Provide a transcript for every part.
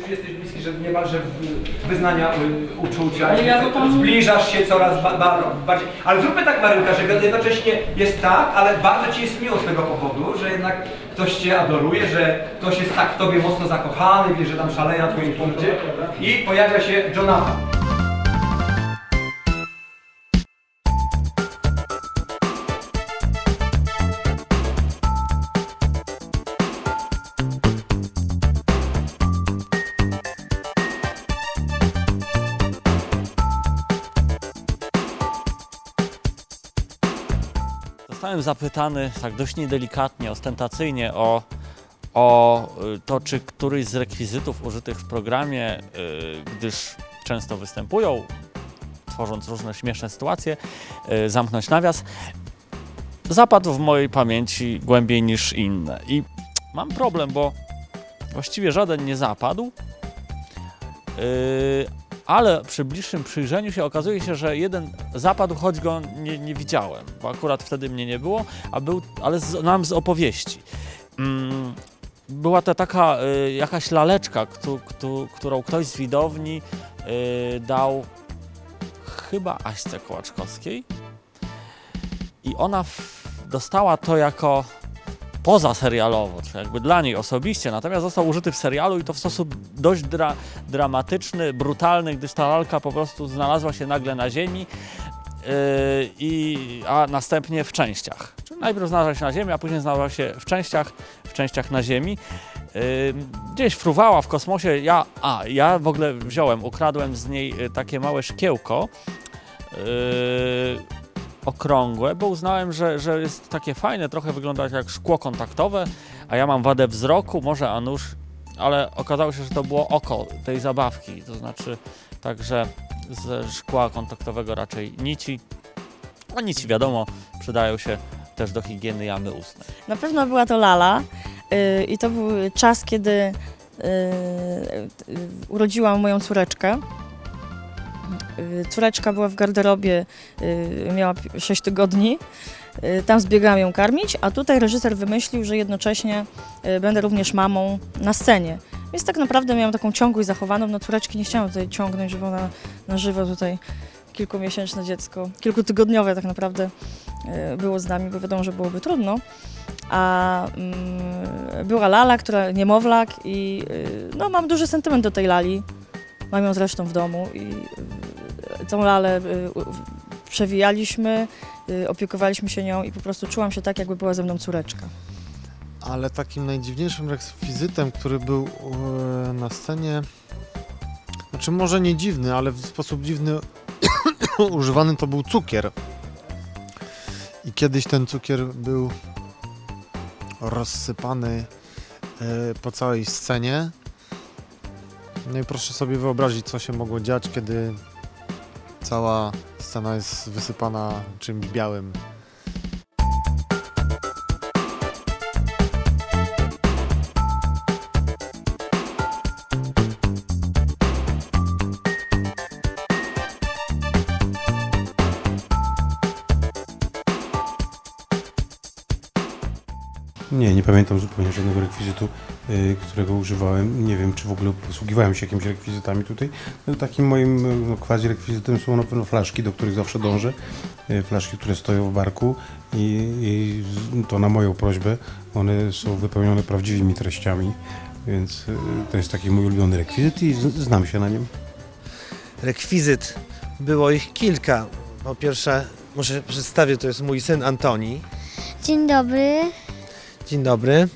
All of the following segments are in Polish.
Już jesteś bliski, że niemalże wyznania uczucia, ale ja zbliżasz się coraz bardziej. Ale zróbmy tak, Marynka, że jednocześnie jest tak, ale bardzo ci jest miło z tego powodu, że jednak ktoś cię adoruje, że ktoś jest tak w tobie mocno zakochany, wie, że tam szaleje na twoim punkcie i pojawia się Jonathan. Zostałem zapytany tak dość niedelikatnie, ostentacyjnie o to, czy któryś z rekwizytów użytych w programie, gdyż często występują, tworząc różne śmieszne sytuacje, zamknąć nawias, zapadł w mojej pamięci głębiej niż inne. I mam problem, bo właściwie żaden nie zapadł, ale przy bliższym przyjrzeniu się okazuje się, że jeden zapadł, choć go nie widziałem, bo akurat wtedy mnie nie było, a był, ale znam z opowieści. Była to taka jakaś laleczka, którą ktoś z widowni dał chyba Aśce Kołaczkowskiej i ona dostała to jako pozaserialowo, czy jakby dla niej osobiście, natomiast został użyty w serialu i to w sposób dość dramatyczny, brutalny, gdyż ta lalka po prostu znalazła się nagle na ziemi, a następnie w częściach. Czyli najpierw znalazła się na ziemi, a później znalazła się w częściach na ziemi. Gdzieś fruwała w kosmosie, ja w ogóle ukradłem z niej takie małe szkiełko, okrągłe, bo uznałem, że jest takie fajne, trochę wygląda jak szkło kontaktowe, a ja mam wadę wzroku, może a nuż, ale okazało się, że to było oko tej zabawki, to znaczy także ze szkła kontaktowego raczej nici, a nici wiadomo, przydają się też do higieny jamy ustnej. Na pewno była to lala i to był czas, kiedy urodziłam moją córeczkę. Córeczka była w garderobie, miała 6 tygodni, tam zbiegałam ją karmić, a tutaj reżyser wymyślił, że jednocześnie będę również mamą na scenie. Więc tak naprawdę miałam taką ciągłość zachowaną, no córeczki nie chciałam tutaj ciągnąć, żeby ona na żywo tutaj kilkumiesięczne dziecko, kilkutygodniowe tak naprawdę było z nami, bo wiadomo, że byłoby trudno. A była lala, która niemowlak i no mam duży sentyment do tej lali. Mam ją zresztą w domu i tą lalę przewijaliśmy, opiekowaliśmy się nią i po prostu czułam się tak, jakby była ze mną córeczka. Ale takim najdziwniejszym rekwizytem, który był na scenie, znaczy może nie dziwny, ale w sposób dziwny używany, to był cukier. I kiedyś ten cukier był rozsypany po całej scenie. No i proszę sobie wyobrazić, co się mogło dziać, kiedy cała scena jest wysypana czymś białym. Nie pamiętam zupełnie żadnego rekwizytu, którego używałem. Nie wiem, czy w ogóle posługiwałem się jakimiś rekwizytami tutaj. No, takim moim quasi-rekwizytem są na pewno flaszki, do których zawsze dążę. Flaszki, które stoją w barku i to na moją prośbę. One są wypełnione prawdziwymi treściami, więc to jest taki mój ulubiony rekwizyt i znam się na nim. Rekwizyt. Było ich kilka. Po pierwsze, może przedstawię, to jest mój syn Antoni. Dzień dobry. Dzień dobry.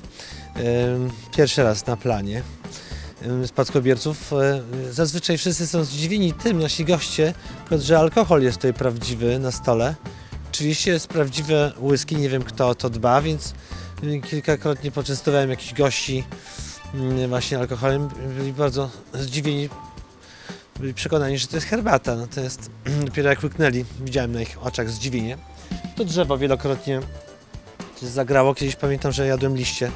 Pierwszy raz na planie Spadkobierców. Zazwyczaj wszyscy są zdziwieni tym, nasi goście, że alkohol jest tutaj prawdziwy na stole. Oczywiście jest prawdziwe whisky, nie wiem kto o to dba, więc kilkakrotnie poczęstowałem jakichś gości właśnie alkoholem. Byli bardzo zdziwieni, byli przekonani, że to jest herbata. Natomiast dopiero jak łyknęli, widziałem na ich oczach zdziwienie. To drzewo wielokrotnie zagrało. Kiedyś pamiętam, że jadłem liście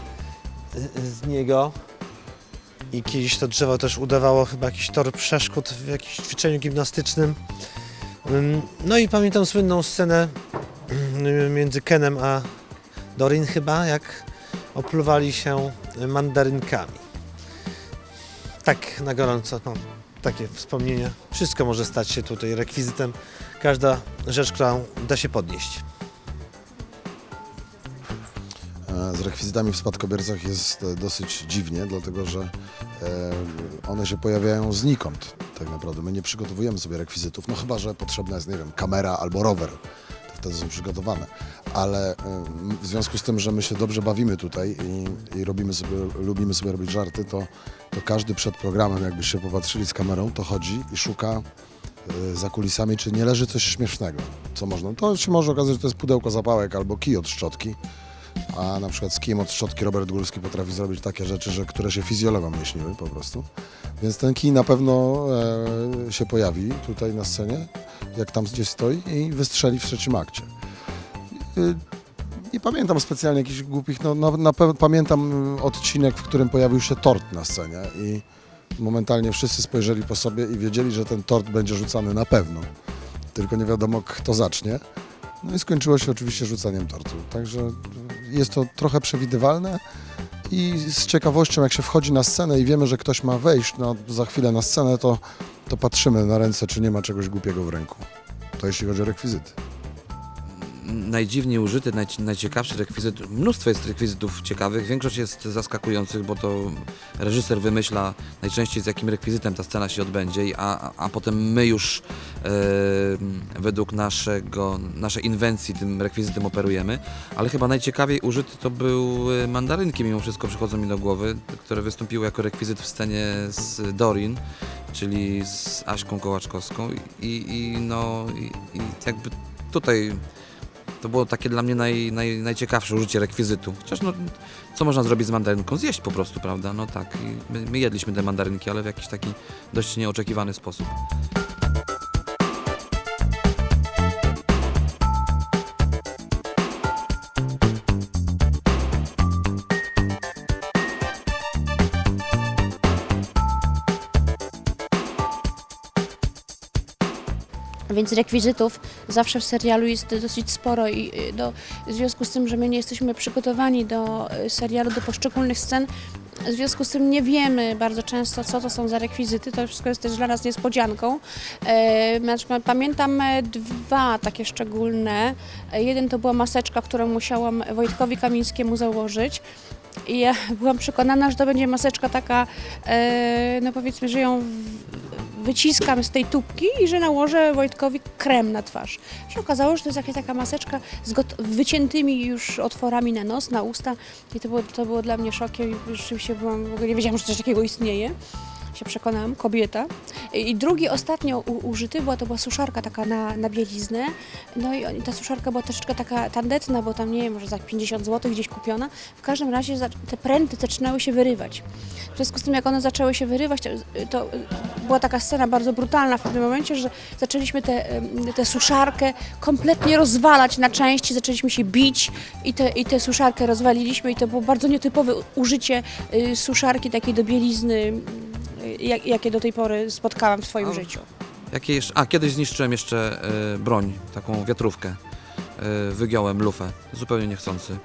z niego i kiedyś to drzewo też udawało chyba jakiś tor przeszkód w jakimś ćwiczeniu gimnastycznym. No i pamiętam słynną scenę między Kenem a Dorin chyba, jak opluwali się mandarynkami. Tak, na gorąco. No, takie wspomnienia. Wszystko może stać się tutaj rekwizytem. Każda rzecz, którą da się podnieść. Z rekwizytami w Spadkobiercach jest dosyć dziwnie, dlatego że one się pojawiają znikąd tak naprawdę. My nie przygotowujemy sobie rekwizytów, no chyba że potrzebna jest, nie wiem, kamera albo rower. Wtedy są przygotowane, ale w związku z tym, że my się dobrze bawimy tutaj i lubimy sobie robić żarty, to każdy przed programem, jakbyście popatrzyli z kamerą, to chodzi i szuka za kulisami, czy nie leży coś śmiesznego, co można. To się może okazać, że to jest pudełko zapałek albo kij od szczotki, a na przykład z kijem od szczotki Robert Górski potrafi zrobić takie rzeczy, że które się fizjologom nie śniły po prostu. Więc ten kij na pewno się pojawi tutaj na scenie, jak tam gdzieś stoi, i wystrzeli w trzecim akcie. Nie pamiętam specjalnie jakichś głupich, pamiętam odcinek, w którym pojawił się tort na scenie i momentalnie wszyscy spojrzeli po sobie i wiedzieli, że ten tort będzie rzucany na pewno, tylko nie wiadomo, kto zacznie. No i skończyło się oczywiście rzucaniem tortu, także jest to trochę przewidywalne i z ciekawością, jak się wchodzi na scenę i wiemy, że ktoś ma wejść za chwilę na scenę, to patrzymy na ręce, czy nie ma czegoś głupiego w ręku. To jeśli chodzi o rekwizyty. Najdziwniej użyty, najciekawszy rekwizyt. Mnóstwo jest rekwizytów ciekawych, większość jest zaskakujących, bo to reżyser wymyśla najczęściej, z jakim rekwizytem ta scena się odbędzie, a potem my już według naszej inwencji tym rekwizytem operujemy. Ale chyba najciekawiej użyty to były mandarynki, mimo wszystko przychodzą mi do głowy, które wystąpiły jako rekwizyt w scenie z Dorin, czyli z Aśką Kołaczkowską jakby tutaj to było takie dla mnie najciekawsze użycie rekwizytu. Chociaż co można zrobić z mandarynką? Zjeść po prostu, prawda? No tak, i my jedliśmy te mandarynki, ale w jakiś taki dość nieoczekiwany sposób. Więc rekwizytów zawsze w serialu jest dosyć sporo i w związku z tym, że my nie jesteśmy przygotowani do serialu, do poszczególnych scen, w związku z tym nie wiemy bardzo często, co to są za rekwizyty, to wszystko jest też dla nas niespodzianką. Pamiętam dwa takie szczególne. Jeden to była maseczka, którą musiałam Wojtkowi Kamińskiemu założyć. I ja byłam przekonana, że to będzie maseczka taka, no powiedzmy, że ją wyciskam z tej tubki i że nałożę Wojtkowi krem na twarz. Się okazało, że to jest jakaś taka maseczka z wyciętymi już otworami na nos, na usta, i to było dla mnie szokiem i rzeczywiście w ogóle nie wiedziałam, że coś takiego istnieje. Się przekonałam, kobieta. I drugi, ostatnio użyty, to była suszarka taka na bieliznę. No i ta suszarka była troszeczkę taka tandetna, bo tam, nie wiem, może za 50 zł gdzieś kupiona. W każdym razie te pręty zaczynały się wyrywać. W związku z tym, jak one zaczęły się wyrywać, to była taka scena bardzo brutalna w pewnym momencie, że zaczęliśmy tę suszarkę kompletnie rozwalać na części, zaczęliśmy się bić i tę suszarkę rozwaliliśmy i to było bardzo nietypowe użycie suszarki takiej do bielizny, jakie do tej pory spotkałam w swoim życiu. Kiedyś zniszczyłem jeszcze broń, taką wiatrówkę. Wygiąłem lufę, zupełnie niechcący.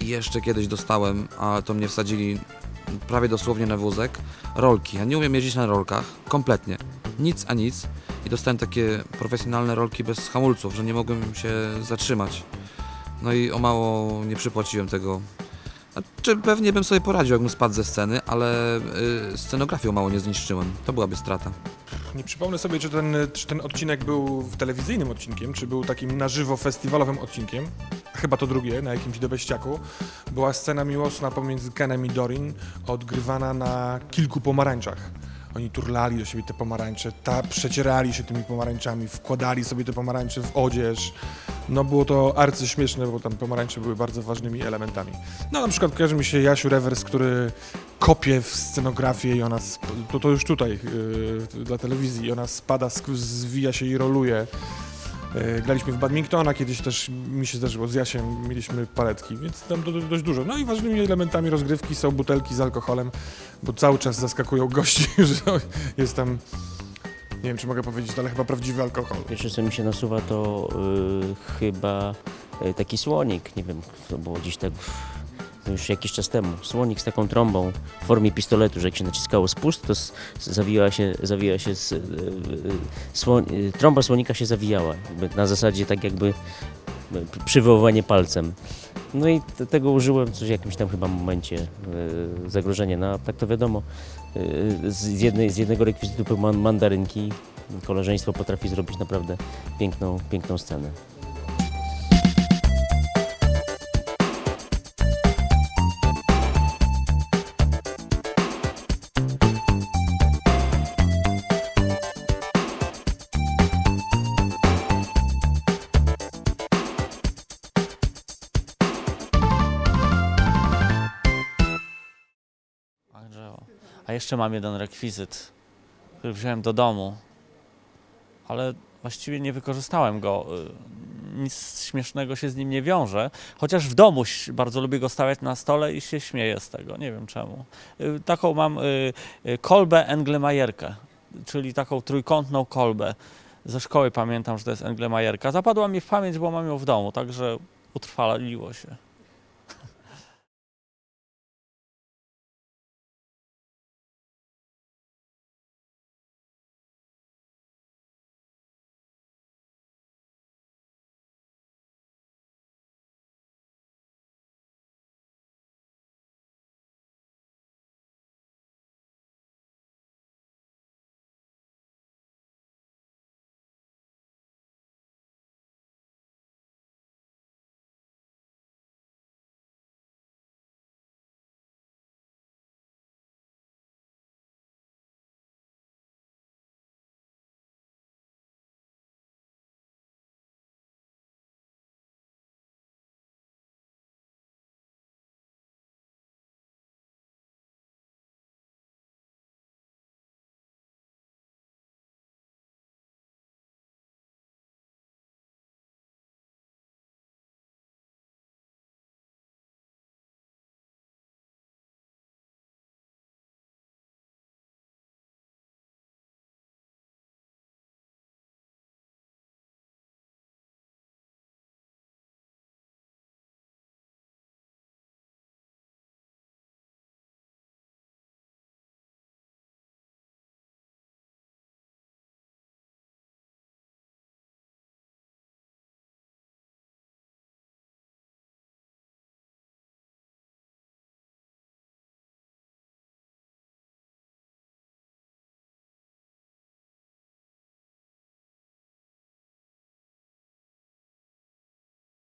Jeszcze kiedyś dostałem, a to mnie wsadzili prawie dosłownie na wózek, rolki. Ja nie umiem jeździć na rolkach, kompletnie. Nic a nic. I dostałem takie profesjonalne rolki bez hamulców, że nie mogłem się zatrzymać. No i o mało nie przypłaciłem tego. Pewnie bym sobie poradził, jakbym spadł ze sceny, ale scenografię mało nie zniszczyłem. To byłaby strata. Nie przypomnę sobie, czy ten odcinek był telewizyjnym odcinkiem, czy był takim na żywo festiwalowym odcinkiem. Chyba to drugie, na jakimś dobeściaku. Była scena miłosna pomiędzy Kenem i Dorin, odgrywana na kilku pomarańczach. Oni turlali do siebie te pomarańcze, przecierali się tymi pomarańczami, wkładali sobie te pomarańcze w odzież. No było to arcyśmieszne, bo tam pomarańcze były bardzo ważnymi elementami. No na przykład kojarzy mi się Jasiu Rewers, który kopie w scenografię i ona, to już tutaj dla telewizji, i ona spada, zwija się i roluje. Graliśmy w badmintona, kiedyś też mi się zdarzyło z Jasiem, mieliśmy paletki, więc tam dość dużo. No i ważnymi elementami rozgrywki są butelki z alkoholem, bo cały czas zaskakują gości, że jest tam, nie wiem, czy mogę powiedzieć, ale chyba prawdziwy alkohol. Pierwsze, co mi się nasuwa, to chyba taki słonik, nie wiem, to było gdzieś tak już jakiś czas temu. Słonik z taką trąbą w formie pistoletu, że jak się naciskało spust, to trąba słonika się zawijała. Na zasadzie tak jakby przywoływanie palcem. No i tego użyłem w jakimś tam chyba momencie zagrożenia. No, tak to wiadomo, z jednego rekwizytu mandarynki koleżeństwo potrafi zrobić naprawdę piękną scenę. A jeszcze mam jeden rekwizyt, który wziąłem do domu, ale właściwie nie wykorzystałem go. Nic śmiesznego się z nim nie wiąże, chociaż w domu bardzo lubię go stawiać na stole i się śmieję z tego, nie wiem czemu. Taką mam kolbę Englemajerkę, czyli taką trójkątną kolbę. Ze szkoły pamiętam, że to jest Englemajerka. Zapadła mi w pamięć, bo mam ją w domu, także utrwaliło się.